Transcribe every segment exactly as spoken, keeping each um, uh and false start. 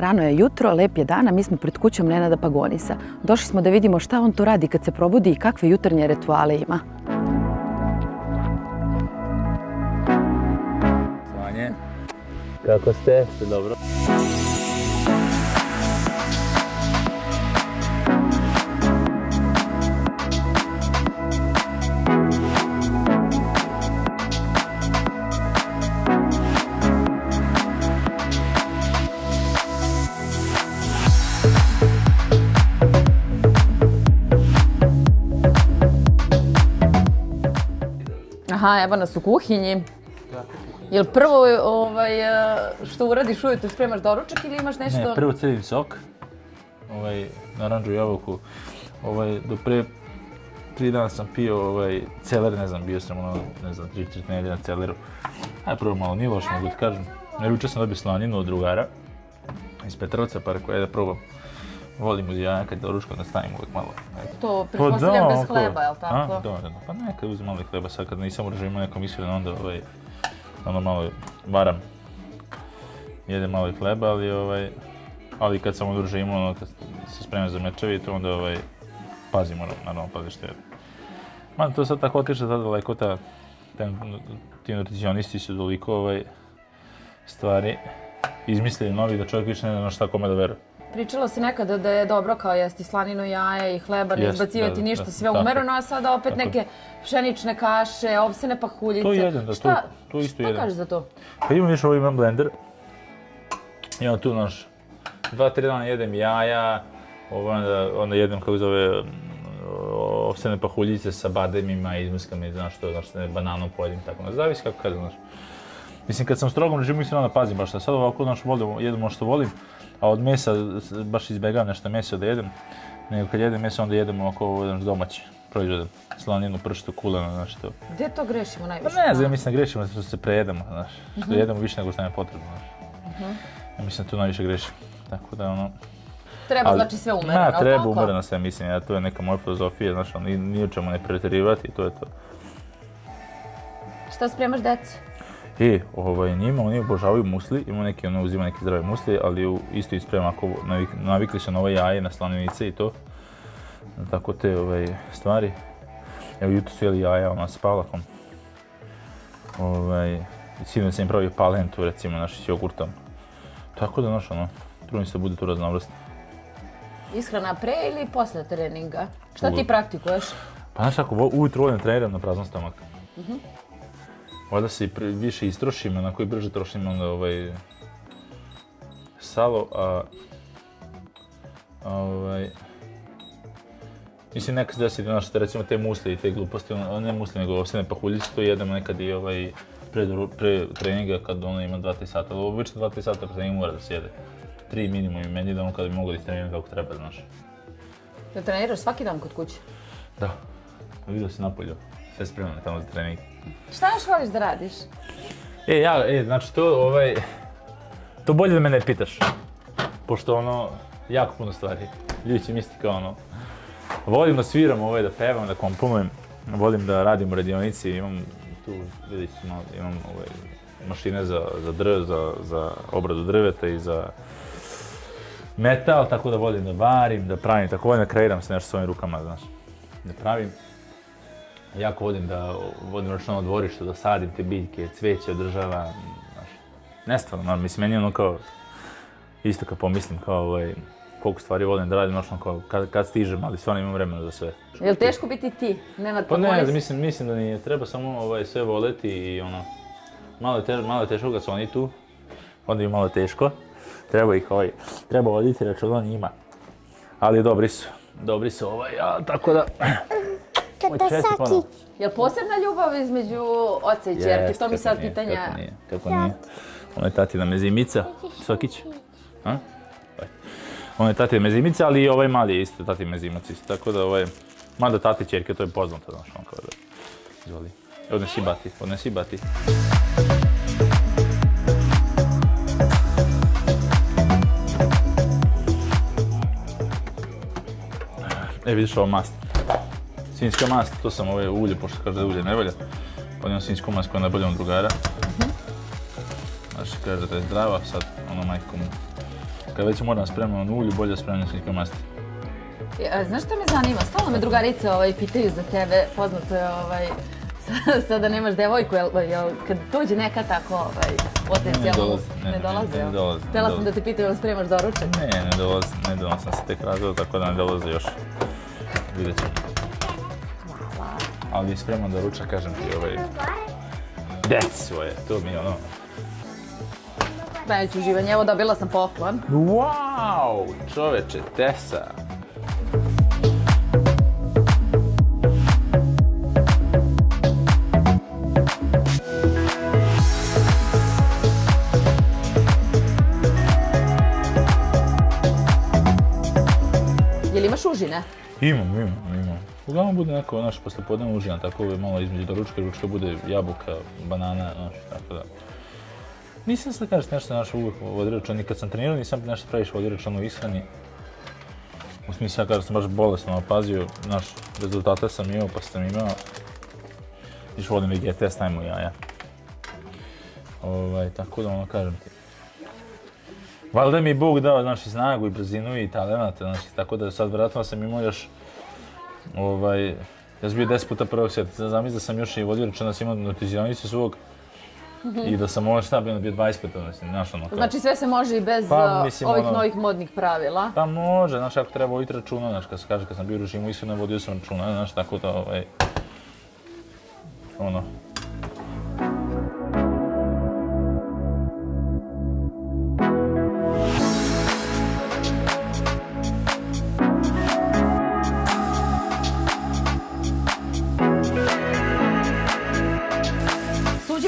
Rano je jutro, lep je dan, a mi smo pred kućom Nenada Pagonisa. Došli smo da vidimo šta on tu radi kad se probudi i kakve jutarnje rituale ima. Svanje. Kako ste? Sve dobro. Aha, evo nas u kuhinji. Jel prvo što uradiš ujutru, spremaš doručak ili imaš nešto? Ne, prvo cevim sok, naranđu jabuku. Do pre tri dana sam pio celer, ne znam, bio sam ono, ne znam, tri četiri nedelja na celeru. Ajde, prvo malo nije loš, mogu ti kažem. Juče sam dobio slaninu od drugara iz Petrovca, pa rekao, ajde da probam. Volim uzijanja kad doručkom da stavim uvijek malo. To pretpostavljam bez hleba, jel' tako? A, dobro, pa nekad uzim malo hleba, sad kad nisam u režimu nekom iskreno, onda ono malo varam. Jedem malo hleba, ali kad sam u režimu, kad se spremam za mečevi, to onda pazim, naravno pazim što jedem. Mada to sad tako otišla, tada daleko ti nutricionisti su toliko stvari izmislili novi da čovjek više ne zna šta kome da veruje. Pričalo si nekada da je dobro kao jesti slaninu, jaja i hleba, ne izbacivati ništa, sve umereno, a sada opet neke pšenične kaše, opsene pahuljice. To jedem, da, to isto jedem. Šta kažeš za to? Pa imam više, ovo imam blender. Imam tu naš, dva, tri dana jedem jaja, onda jedem kako zove opsene pahuljice sa bademima i izmuskama i znaš što, znaš što ne bananom pojedim, tako nas zavisi kako kada, znaš. Mislim, kad sam u strogom režimu, mislim, onda pazim baš da sad ovako, znaš, jedem ono što volim. A od mesa, baš izbjegam nešto meso da jedem, nego kad jedem meso onda jedem ovako domaći proizvode, slaninu, prštu, kulenu, znaš to. Gdje to grešimo najviše? Ne znam, mislim grešimo što se prejedemo, znaš, što jedemo više nego što nam je potrebno, znaš. Ja mislim tu najviše grešimo, tako da ono... Treba znači sve umereno, ali tako? Treba umereno sve, mislim, ja to je neka moja filozofija, znaš, ali nije u čemu ne preterivati i to je to. Šta spremaš deci? E, njima, oni obožavaju musli, ima neki, ono, uzima neki zdrave musli, ali isto isprema ako navikli su na ove jaje, na slaninice i to, tako te stvari. Evo, jutro su jeli jaja, ona, s pavlakom. Sinoć sam im pravio palentu, recimo, naši s jogurtom. Tako da, znaš, ono, trudim se da bude tu raznovrstno. Ishrana pre ili posle treninga? Šta ti praktikuješ? Pa, znaš, ako ujutro volim treniram na prazan stomak. Ovdje se više istrošim, onako i brže trošim onda ovaj salo, a ovaj... Mislim, nekad se desi, znaš, recimo te musli i te gluposti, ne musli nego ovsene pahuljice, to jedem nekad i ovaj pre treninga kad ono ima dva tri sata, ali obično dva tri sata pre treninga mora da se jede. Tri minimum i meni da ono kada bi mogao da istreniram kako treba, znaš. Da treniraš svaki dan kod kuće? Da, vidio si napolju. Sve spremam je tamo za trening. Šta još voliš da radiš? E, ja, e, znači to, ovaj... To bolje da me ne pitaš. Pošto, ono, jako puno stvari. Ljudi će misliti kao, ono... Volim da sviram, ovaj, da pevam, da komponujem. Volim da radim u radionici, imam tu, vidjet ću, imam, ovaj... Mašine za drv, za obradu drveta i za... Metal, tako da volim da varim, da pravim, tako volim da kreiram se nešto svojim rukama, znaš. Da pravim. Jako vodim da vodim računa o dvorištu, da sadim te biljke, cveće, održavam, znaš, nestvarno, mislim, meni je ono kao, isto kad pomislim kao koliko stvari volim da radim, noćno kao kad stižem, ali stvarno imam vremena za sve. Je li teško biti ti, Nenad Pagonis? Pa ne, mislim da nije, treba samo sve voleti i ono, malo je teško kad su oni tu, onda je malo teško, treba ih, treba voditi računa o njima, ali dobri su, dobri su ovaj, tako da... Je li posebna ljubav između oca i čerke? To mi sad pitanja... Kako nije, kako nije. Ono je tatina mezimica, Sokić. Ono je tatina mezimica, ali i ovaj mali je isto tatina mezimac isto. Tako da ovaj... Mada tate i čerke, to je poznato, znaš, on kao da... Izvoli. Odnesi bati, odnesi bati. E, vidiš ovo mast. Sinjska mast, to sam ove ulje, pošto kaže da ulje ne valja. Pa imam sinjsku mast koja je najbolja od drugara. Znači kaže da je zdrava, sad ono majko mu Kad već moram spremno ulju, bolje spremno slička masti. Znaš što me zanima? Stalno me drugarice pitaju za tebe, poznato je sada nemaš devojku, kad dođe neka tako potencijalno ne dolaze. Htjela sam da te pitaju, jel spremaš doručak? Ne, ne dolaze, ne dolaze, sam se tek razveo, tako da ne dolaze još. Vidjet ćemo. Hvala. Ali spremam doručak, kažem ti ovaj... Deco je, to mi je ono... Najveće uživanje, evo dobila sam poklon. Wow, čoveče, Tesa! Jel imaš užine? Imam, imam, imam. Uglavnom bude neko naš poslopodnevna užina, tako malo između doručka i ručka bude jabuka, banana, znaš, tako da. Nisam sad kažeš nešto našo uvijek odrečeno, nikad sam trenirao, nisam nešto previše odrečeno u ishrani. U smislu ja kažem sam baš bolesno opazio, znaš, rezultate sam imao pa sam imao. Viš vodim i test najmo jaja. Tako da ono kažem ti. Valjda mi je Bog dao, znaš, i snagu i brzinu i talenata, znaš, tako da sad vjerojatno sam imao još... Ovaj... Ja sam bio deset puta prvog svijeta, zamisli da sam još i odrečeno da sam imao nutricionista svog. I da sam ono šta bio dvadeset pet, mislim, znaš ono kao... Znači sve se može i bez ovih novih modnih pravila? Pa može, znaš, ako treba voditi računa, znaš, kad se kaže, kad sam bio u režimu iskreno, vodio sam računa, znaš, tako da, ovaj... Ono...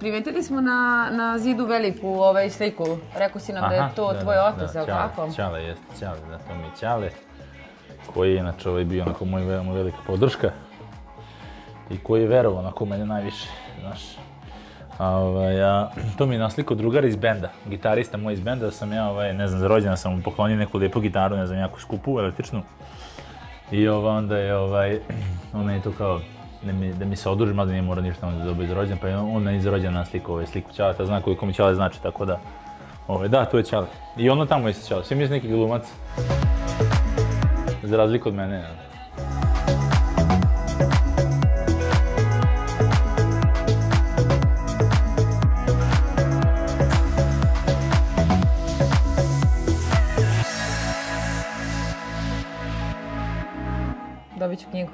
Primetili smo na zidu veliku sliku, rekao si nam da je to tvoj otac, jel' tako? Ćale jeste, Ćale, da to mi je Ćale, koji je inače bio onako moj velika podrška i koji je verovao onako u mene najviše, znaš. To mi je naslikao drugar iz benda, gitarista moj iz benda, da sam ja, ne znam, za rođendan sam mu poklonio neku lijepu gitaru, ne znam, jako skupu, električnu. I onda je, ona je to kao... da mi se oduži, mada nije morao ništa da dobiti rođen, pa je on meni za rođena sliku, ovaj sliku Ćaleta, zna koliko mi Ćale znači, tako da... Da, tu je Ćale. I ono tamo je se Ćale, svi mi je neki glumac. Za razliku od mene, ja. Dobit ću knjigu.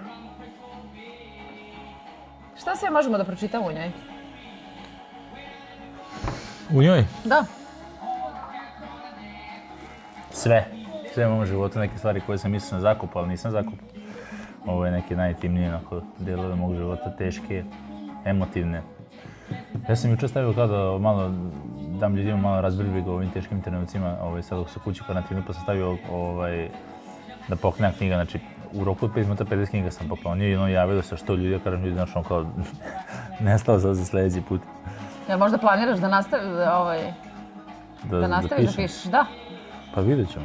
Šta sve možemo da pročitamo u njoj? U njoj? Da. Sve. Sve imam u životu, neke stvari koje sam mislio sam zakupao, ali nisam zakupao. Ovo je neke najintimnije delove mog života, teške, emotivne. Ja sam jučer stavio kao da malo dam ljudima malo razbrljivih o ovim teškim trenucima. Sad dok su kući karantinom pa sam stavio da poklonjena knjiga, znači u roku od pet minuta pedeset knjiga sam poklonio i ono javilo se što ljudi, ja kažem ljudi, znači ono kao nestalo sad za sljedeći put. Jel možda planiraš da nastaviš da pišeš? Da. Pa vidjet ćemo.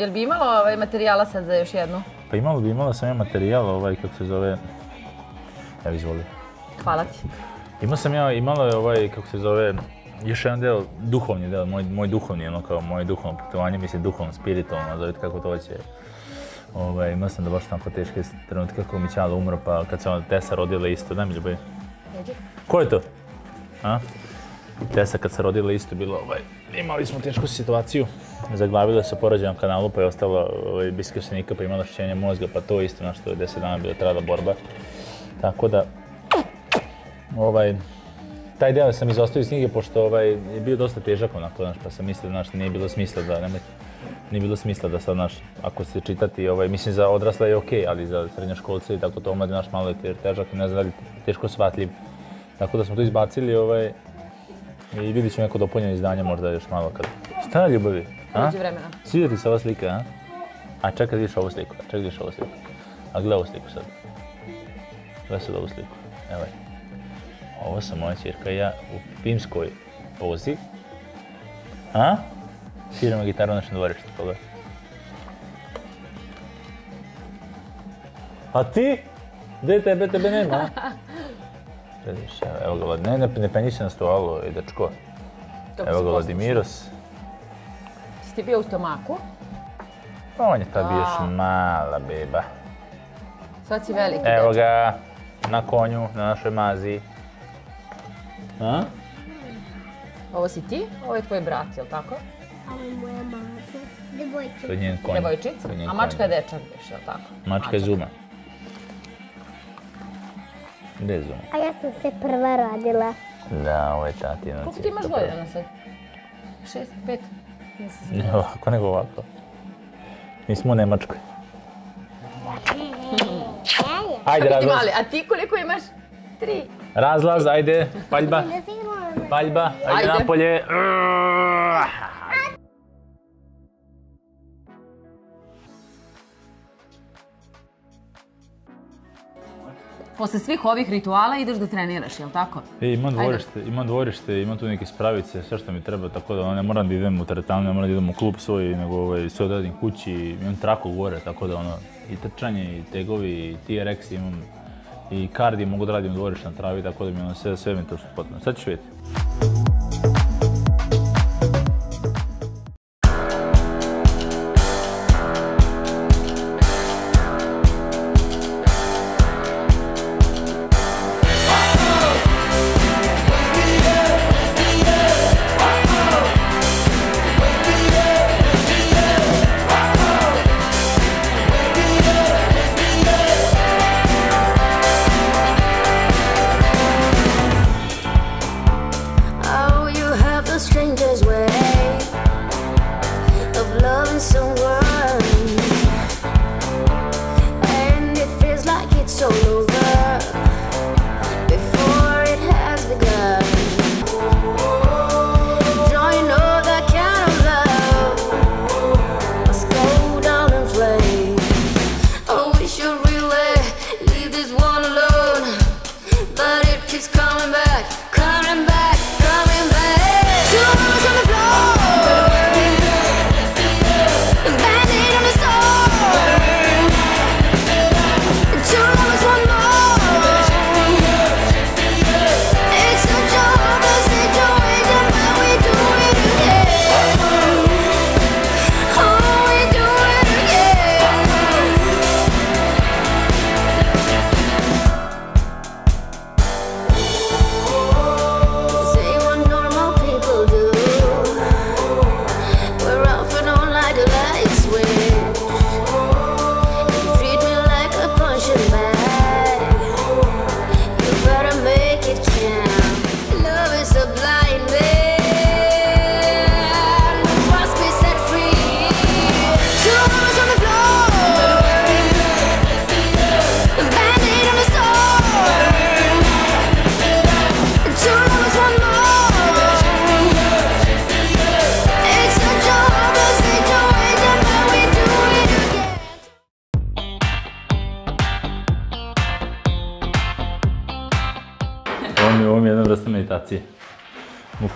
Jel bi imalo materijala sad za još jednu? Pa imalo bi imala sam ja materijal, ovaj kako se zove, evo izvoli. Hvala ti. Imao sam ja, imalo je ovaj kako se zove, još jedan del, duhovni del, moj duhovni, ono kao moje duhovno putovanje, mislim duhovno, spiritualno, zovite kako to hoće. Imao sam da baš tako teške trenutke kako mi Ćala umro, pa kad se ona Tesa rodila isto, daj mi ljubavi. Ko je to? Tesa kad se rodila isto bilo, imali smo tešku situaciju. Zaglavila se porađenom kanalu pa je ostala biskiosenika pa imala oštećenje mozga, pa to isto na što je deset dana bila trajala borba. Tako da, taj deo sam izostavio iz knjige pošto je bio dosta težak onako, pa sam mislio da nije bilo smisla da nemojte. Nije bilo smisla da sad, znaš, ako se čitati, mislim za odrasla je okej, ali za srednjoškolce i tako to omladi, znaš, malo je težak i ne znam da li teško shvatljiv. Tako da smo to izbacili i vidit ćemo neko dopunjeno izdanje možda još malo kad... Šta je ljubavi? Uđe vremena. Sviđa ti se ova slika, a? A čekaj vidiš ovu sliku, čekaj vidiš ovu sliku. A gledaj ovu sliku sad. Gledaj sad ovu sliku, evo je. Ovo sam moja ćerka i ja u pimskoj pozi. A? Sviramo gitaru u našem dvorištu, pogledaj. A ti? Gdje tebe, tebe nema? Evo ga Vladimir, ne penji se na stoalu, dečko. Evo ga Vladimiros. Si ti bio u stomaku? Pa on je tad bio još mala beba. Sad si veliki dečko. Evo ga, na konju, na našoj mazi. A? Ovo si ti, ovo je tvoj brat, jel' tako? Ovo je moja maza, devojčica. To je njen konj. Devojčica? A mačka je dečak biš, je li tako? Mačka je Zuma. Gdje je Zuma? A ja sam se prva rodila. Da, ovo je tatinac. Koliko ti imaš godina sad? Šest, pet? Ne ovako, nego ovako. Nismo u Nemačkoj. Ajde, razlaz. A ti koliko imaš? Tri. Razlaz, ajde, paljba. Paljba, ajde napolje. Posle svih ovih rituala ideš da treniraš, jel' tako? Imam dvorište, imam tu neke spravice, sve što mi treba, tako da ne moram da idem u teretanu, ne moram da idem u klub svoj, nego sve odradim kući, imam traku gore, tako da i trčanje, i tegovi, i T R X imam, i kardio mogu da radim dvorište na travi, tako da mi ono sve, sve mi to što potrebno. Sad ćeš vidjeti.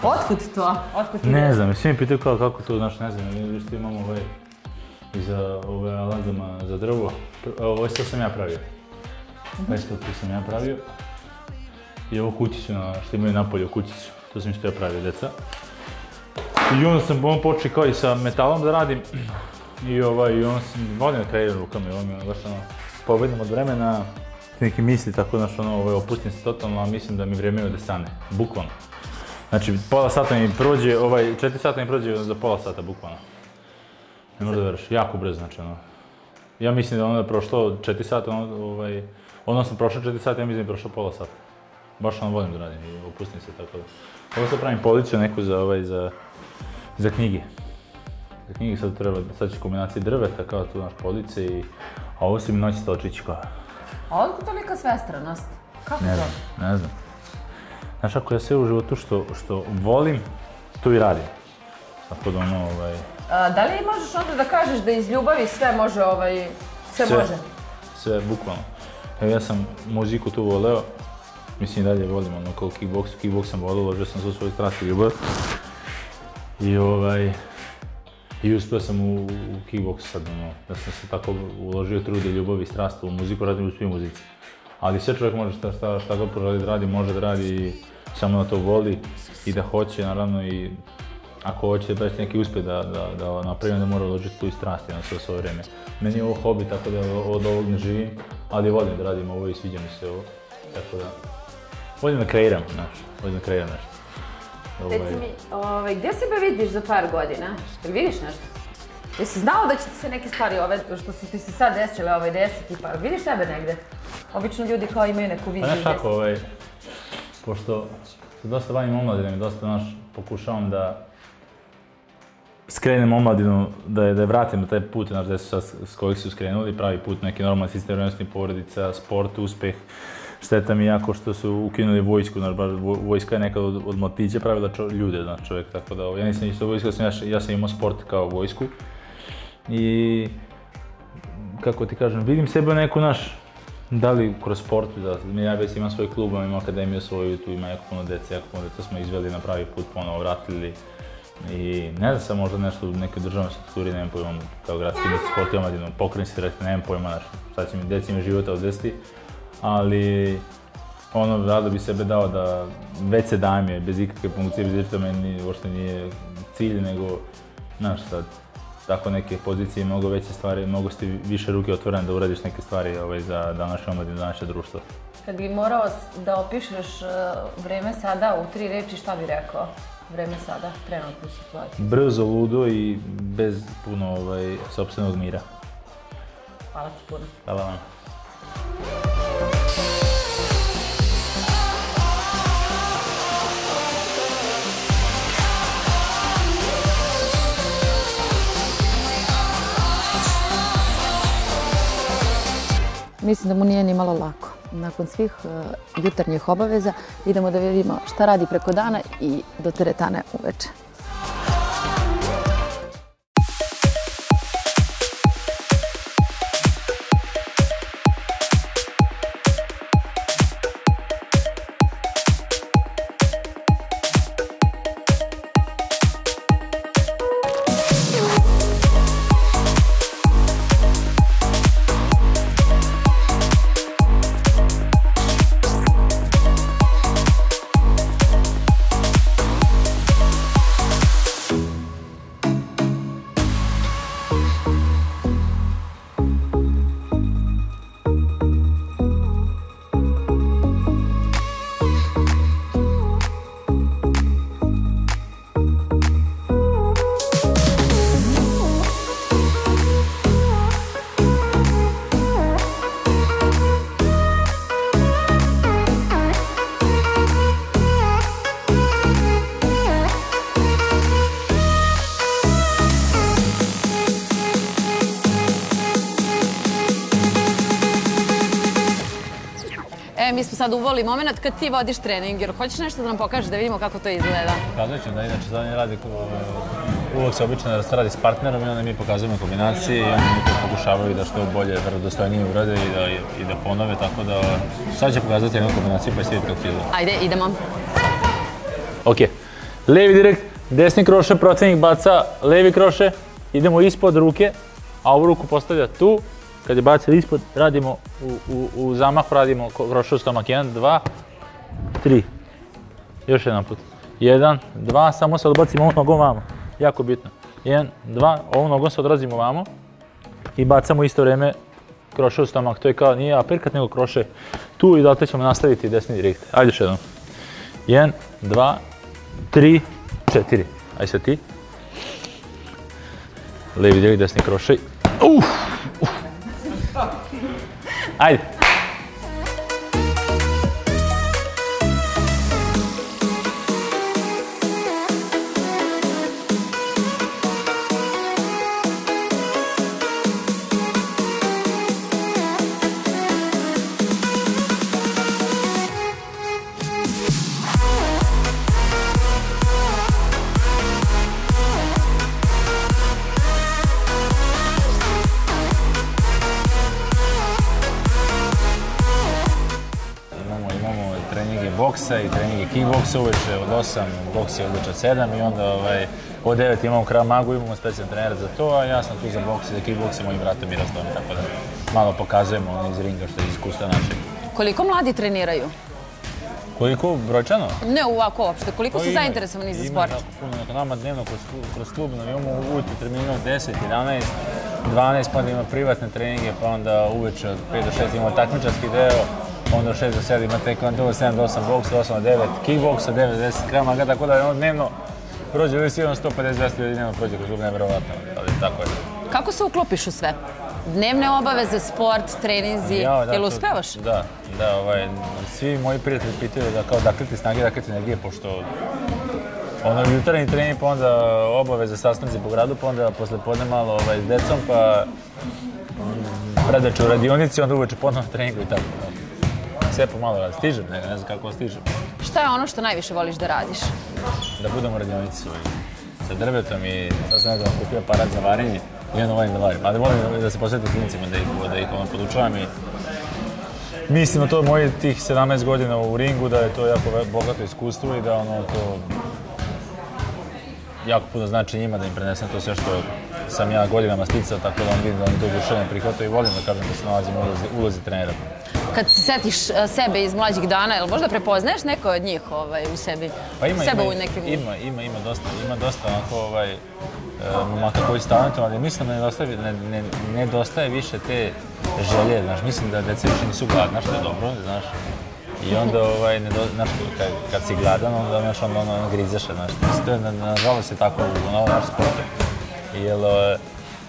Otkud to? Ne znam, svi mi pitaju kako to, znaš, ne znam, vidiš što imamo ovaj iza ove aladama za drvo. Ovo što sam ja pravio. Ovo što sam ja pravio. I ovu kućicu što imaju napolju kućicu. To sam što ja pravio, deca. I onda sam počeo kao i sa metalom da radim. I onda sam volim da kreiram rukama i ovo mi je baš ono povedam od vremena. Neki misli, tako znaš, opustim se totalno, a mislim da mi vrijeme je da stane. Bukvalno. Znači pola sata mi prođe, ovaj, četiri sata mi prođe za pola sata, bukvalno. Ne možda veriš, jako brzo, znači ono. Ja mislim da ono je prošlo četiri sata, ovaj, odnosno prošlo četiri sata, ja mislim da je prošlo pola sata. Baš ono volim da radim i opustim se, tako da. Ovo sad pravim policiju neku za, ovaj, za, za knjige. Za knjige sad treba, sad će kombinacije drveta, kao tu naš police i... A ovo si mi noći stočići kao. A odkud tolika svestranost? Kako to? Ne znam, ne znam. Znaš, ako ja sve u životu što, što volim, tu i radim. Tako da ono, ovaj... A, da li možeš onda da kažeš da iz ljubavi sve može, ovaj... Sve, sve može? Sve, bukvalno. Evo, ja sam muziku tu voleo. Mislim i dalje volim, ono, kao kickboks. Kickboks sam voleo, ložio sam svu svoju strast i ljubav. I ovaj... I uspio sam u, u kickboksu sad, ono, da sam se tako uložio trude, ljubavi i strast u muziku, radim u svim muzici. Ali sve čovjek može šta, šta, šta god poželi da radi, može da radi i samo da to voli i da hoće, naravno, i ako hoće da preći neki uspjeh da, da, da napravim, da mora uložiti tu i strasti na sve svoje vrijeme. Meni je ovo hobi, tako da od ovog ne živim, ali volim da radim ovo i sviđa mi se ovo, tako da... Volim da kreiram, znaš, volim da kreiram nešto. Reci mi, ovaj, gdje sebe vidiš za par godina? Jel vidiš nešto? Jesi znao da će ti se neke stvari ove, što su ti se sad desile, ovaj, desiti, pa vidiš sebe negdje? Obično ljudi kao imaju neku viziju. Pa znaš kako, ovaj, pošto se dosta bavim omladinom i dosta, znaš, pokušavam da skrenem omladinu, da je, da je vratim na taj put, znaš, gdje su sad s kojih su skrenuli, pravi put, neki normalni sistem vrijednosnih porodica, sport, uspeh. Šteta mi jako što su ukinuli vojsku, znaš, baš vojska je nekad od, od mladića pravila čo, ljude, znaš, čovjek, tako da, ja nisam isto vojska, sam, ja, ja sam imao sport kao vojsku i, kako ti kažem, vidim sebe neku, naš, da li kroz sport, da, ja već imam svoj klub, imam akademiju svoju, tu ima jako puno dece, jako puno dece, smo izveli na pravi put, ponovo vratili i ne znam sam možda nešto u nekoj državnoj strukturi, nemam pojma, kao gradski sport, imam pokrenci direktno, nemam pojma, znaš, šta će mi, deci mi života od deseti. Ali, ono, rado bi sebe dao da već se dajem je, bez ikakve funkcije, bez ikakve, meni uopšte nije cilj, nego, znaš sad, tako neke pozicije, mnogo veće stvari, mnogo ste više ruke otvorene da uradiš neke stvari, ovaj, za današnje omladine, za naše društvo. Kad bi morao da opišeš uh, vreme sada u tri reči, šta bi rekao? Vreme sada, trenutnu situaciju. Brzo, ludo i bez puno, ovaj, sopstvenog mira. Hvala ti puno. Hvala vam. Mislim da mu nije ni malo lako. Nakon svih uh, jutarnjih obaveza idemo da vidimo šta radi preko dana i do teretane uveče. Mi smo sad uvoli moment kad ti vodiš trening, jer hoćeš nešto da nam pokažeš da vidimo kako to izgleda? Pokazat ću da, inače zadnji radi, uvijek se obično radi s partnerom i onda mi pokazujemo kombinacije i onda mi to pokušavaju da što bolje, vjerodostojnije urade i da, i da ponove, tako da sad će pokazati jednu kombinaciju pa će vidjeti kako izgleda. Ajde, idemo. Ok, levi direkt, desni kroše, protivnik baca levi kroše, idemo ispod ruke, a ovu ruku postavlja tu. Kad je bacio ispod, radimo u, u, u zamahu, radimo krošu stomak, jedan, dva, tri. Još jedan put. jedan, dva, samo se odbacimo ovom nogom vamo. Jako bitno. jedan, dva, ovom nogom se odrazimo vamo i bacamo isto vrijeme krošu stomak. To je kao, nije aperkat, nego kroše tu i da ćemo nastaviti desni direkt. Ajde još jednom. jedan, dva, tri, četiri. Aj sad ti. Levi, lijevi, desni krošaj. Uff! Uf. Ajde! I treningi kickboksa uveče od osam, boks je uveče od sedam i onda od devet imamo Krav Magu, imamo specijalni trener za to, a ja sam tu za boks i za kickboksa, mojim bratom Miroslavom, tako da malo pokazujemo ono iz ringa što je iskustva naše. Koliko mladi treniraju? Koliko brojčano? Ne ovako uopšte, koliko su zainteresovani za sport? Nama dnevno kroz klub nam imamo ujutru terminima deset, jedanaest, dvanaest, pa da ima privatne treninge, pa onda uveče od pet do šest imamo takmičarski deo, onda šest do sedam ima taekwondo, sedam do osam boksa, osam do devet kickboksa, devet do deset Krav Maga, tako da ono dnevno prođe li si ono sto pedeset do dvesta ljudi dnevno prođe kroz klub, nevjerovatno, ali tako je. Kako se uklopiš u sve? Dnevne obaveze, sport, treninzi, jel uspevaš? Da, svi moji prijatelji pitaju da kao dakle ti snage, dakle ti energije, pošto ono jutarnji trening, pa onda obaveze, sastanci po gradu, pa onda poslepodne malo s decom, pa predveče u radionici, onda uveče ponovno treningu i tako. Sve pomalo radi. Stižem, ne znam kako stižem. Šta je ono što najviše voliš da radiš? Da budem u radionici sa drvetom i sad sam nekada kupio aparat za varenje i onda volim da varim. Ali volim da se posvetim klinicima, da ih podučavam i mislim na to mojih tih sedamnaest godina u ringu, da je to jako bogato iskustvo i da ono to jako puno znači njima, da im prenesem to sve što sam ja godinama sticao, tako da on vidim da oni to uduševno prihvataju i volim da kažem da se nalazim u ulozi trenera. Kad se setiš sebe iz mlađih dana, jel možda prepoznaješ neko od njih u sebi? Pa ima, ima, ima dosta, ima dosta onako momaka koji stavljaju, ali mislim da nedostaje više te želje, znaš, mislim da djeca više nisu gladna, što je dobro, znaš, i onda, znaš, kad si gladan, onda ono grizeš, znaš, to je, nažalost, je tako u naš sportu, jel,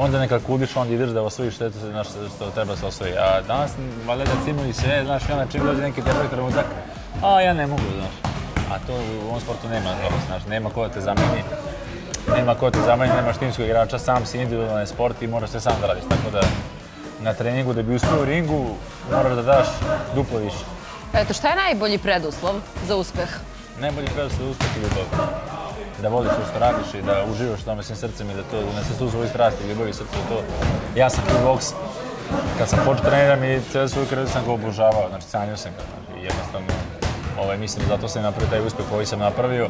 onda nekako kudiš, onda ideš da osvojiš sve što treba se osvoji. A danas valjda cimuju sve, znaš, i onda čim dođe neki teboj trenutak, a ja ne mogu, znaš. A to u ovom sportu nema, znaš, nema ko da te zameni, nema ko da te zameni, nemaš timskog igrača, sam si individualni sport i moraš sve sam da radiš. Tako da na treningu, da bi uspio u ringu, moraš da daš duplo više. Eto, šta je najbolji preduslov za uspeh? Najbolji preduslov za uspeh je ljubav. Da voliš to što radiš i da uživaš tome svim srcem i da to ne se služi svoji strasti, ljubavi srcu i to. Ja sam Kid Vox, kad sam počeo treniram i cijelu svoju karijeru sam ga obožavao, znači sanjao sam ga i jednostavno mislim zato sam napravio taj uspeh koji sam napravio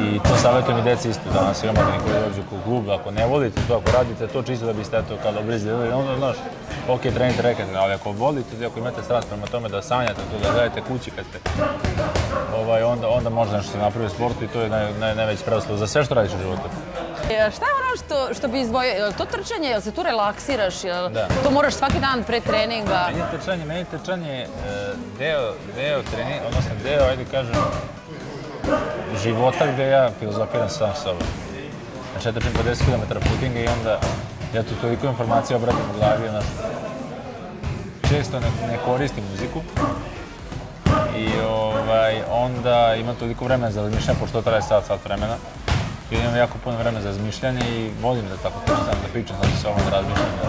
i to savjetujem i deci isto, da nas imamo koji dođu u klub, ako ne volite to, ako radite to čisto da biste to kada oblizni ljudi, onda znaš, ok, trenite reketne, ali ako volite, ako imate strast prema tome da sanjate to, da gledajte kući kad ste onda možda nešto se napravi u sportu i to je najveći preduslov za sve što radiš u životu. Šta je ono što bi izdvojio, je li to trčanje, je li se tu relaksiraš, je li to moraš svaki dan pre treninga? Meni je trčanje deo treninga, odnosno deo, ajde kažem, života gde ja filozofiram sam sobom. Znači ja trčim po deset kilometara putinga i onda ja tu toliko informacija obratim u glavi, onda često ne koristim muziku. I onda imam toliko vremena za razmišljanje, pošto traje sat, sat vremena. I imam jako puno vremena za razmišljanje i volim da tako pričam, da pričam, da se ovom da razmišljam, da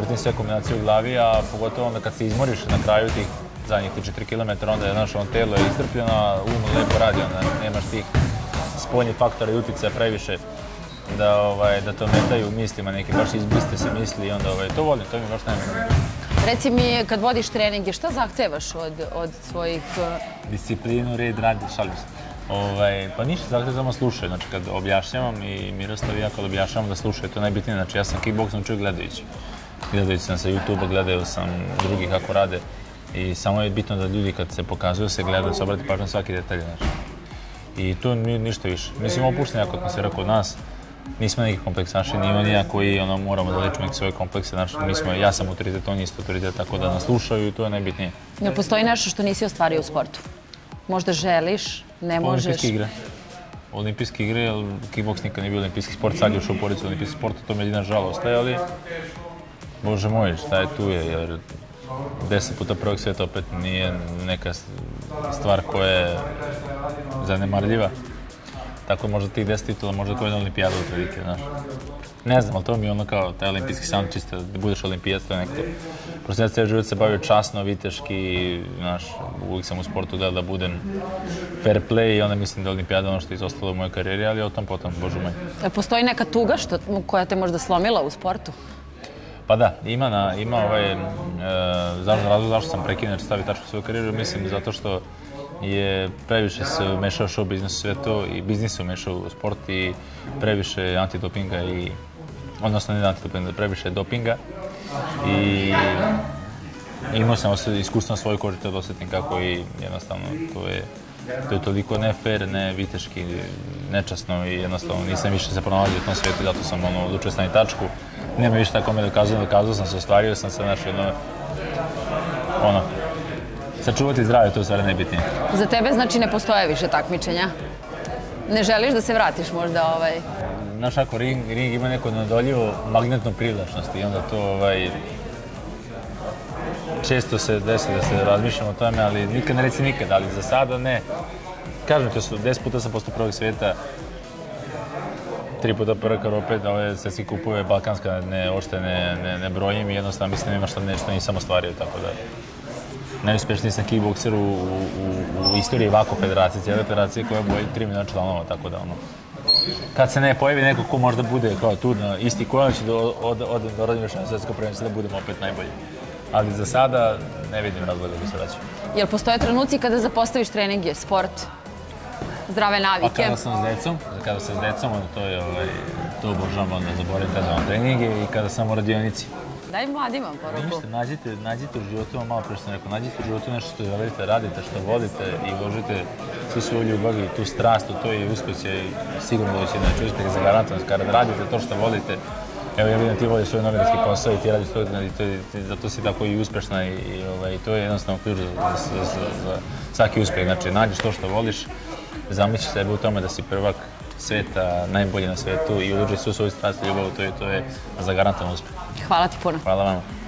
vrtim sve kombinacije u glavi, a pogotovo onda kad se izmoriš na kraju tih zadnjih četiri kilometra, onda je naše telo iscrpljeno, a um lepo radi, onda nemaš tih spoljnih faktora i utjecaja previše da te ometaju u mislima neki, baš izbriste se misli i onda to volim, to mi baš najbolje. Reci mi, kad vodiš treninge, šta zahtevaš od svojih... Disciplinu, red, radi, šalim se. Pa ništa zahtevam, samo slušaj. Znači, kad objašnjavam i Miroslav i ja kad objašnjavam da slušaj, to je najbitnije. Znači, ja sam kickboksam čovjek gledajući. Gledajući sam sa YouTube-a, gledaju sam drugi kako rade. I samo je bitno da ljudi kad se pokazuju, se gledaju, se obrati pažnju na svaki detalj. I tu ništa više. Mislim, opušteni jako atmosfera kod nas. Nismo neki kompleksaši, ni on i ja koji moramo da lečimo neke svoje komplekse, ja sam autoritet, on je isto autoritet, tako da nas slušaju i to je najbitnije. Jel postoji nešto što nisi ostvario u sportu? Možda želiš, ne možeš? Olimpijske igre. olimpijske igre, jer kickboks nikad nije bio olimpijski sport, sad je ušao u porodicu olimpijski sport, to me jedina žalost, ali bože moj, šta je tu je, jer deset puta prvog sveta opet nije neka stvar koja je zanemarljiva. Tako možda tih deset titula, možda koja je na olimpijadu otprilike, znaš. Ne znam, ali to mi je ono kao taj olimpijski san, čisto da budeš olimpijac, to je neko... Prosto ja cijel život se bavio časno, viteški, znaš, uvijek sam u sportu gledao da budem fair play i onda mislim da je olimpijada ono što je izostalo u mojoj karijeri, ali o tom potom, božu moj. Postoji neka tuga koja te možda slomila u sportu? Pa da, ima ovaj... Zašto sam prekinuo da ću staviti tačku svoju karijeru, mislim zato što je previše se mešao show biznis u sve to i biznis se mešao u sport i previše antidopinga i... Odnosno, ne antidopinga, previše dopinga i imao sam iskustvo na svojoj koži, to da osjetim kako i jednostavno to je toliko ne fair, ne viteški, nečasno i jednostavno nisam više se pronalazio u tom svijetu, zato sam odlučio staviti tačku. Nema više tako me dokazano, dokazao sam se, ostvario sam se, znači jedno... Ono... Sačuvati zdravlje, to je stvarno najbitnije. Za tebe znači ne postoje više takmičenja? Ne želiš da se vratiš možda ovaj... Znaš ako, ring ima neku nadoljivu magnetnu privlačnost i onda to ovaj... Često se desi da se razmišljam o tome, ali nikad ne reci nikad, ali za sada ne. Kažem ti, deset puta sam postao prvog svijeta, tri puta prvog opet, ove svetske kupove balkanska ne ošte ne brojim i jednostavno mislim ima što nešto nisam ostvario, tako da... Najuspešniji sam kickbokser u istoriji ovako federacije, cijele federacije koja boji tri milijuna članova, tako da ono... Kad se ne pojavi neko ko možda bude kao tu na isti konac, odem do rodinu na svetsko prvenstvo da budemo opet najbolji. Ali za sada ne vidim razloga da se vraćam. Jel postoje trenuci kada zapostaviš treninge, sport, zdrave navike? Pa kada sam s decom, kada sam s decom, to obožavam, onda zaboravim kada imam treninge i kada sam u radionici. Daj mladima poruku. Nađite u životu, malo prije što sam rekao, nađite u životu nešto što želite, radite, što volite i uložite svi svoju ljubav i tu strast, to je uspjeh, sigurno doći do uspjeha, zagarantovan, kada radite to što volite. Evo ja vidim ti voliš svoj novinarski posao i ti radiš to i zato si tako i uspešna i to je jednostavno ključ za svaki uspjeh. Znači nađeš to što voliš, zamisli sebe u tome da si prvak sveta, najbolji na svetu i uloži svu svoju strast i ljubav, to je zagarantovan uspjeh. Hvala ti puno. Hvala vam.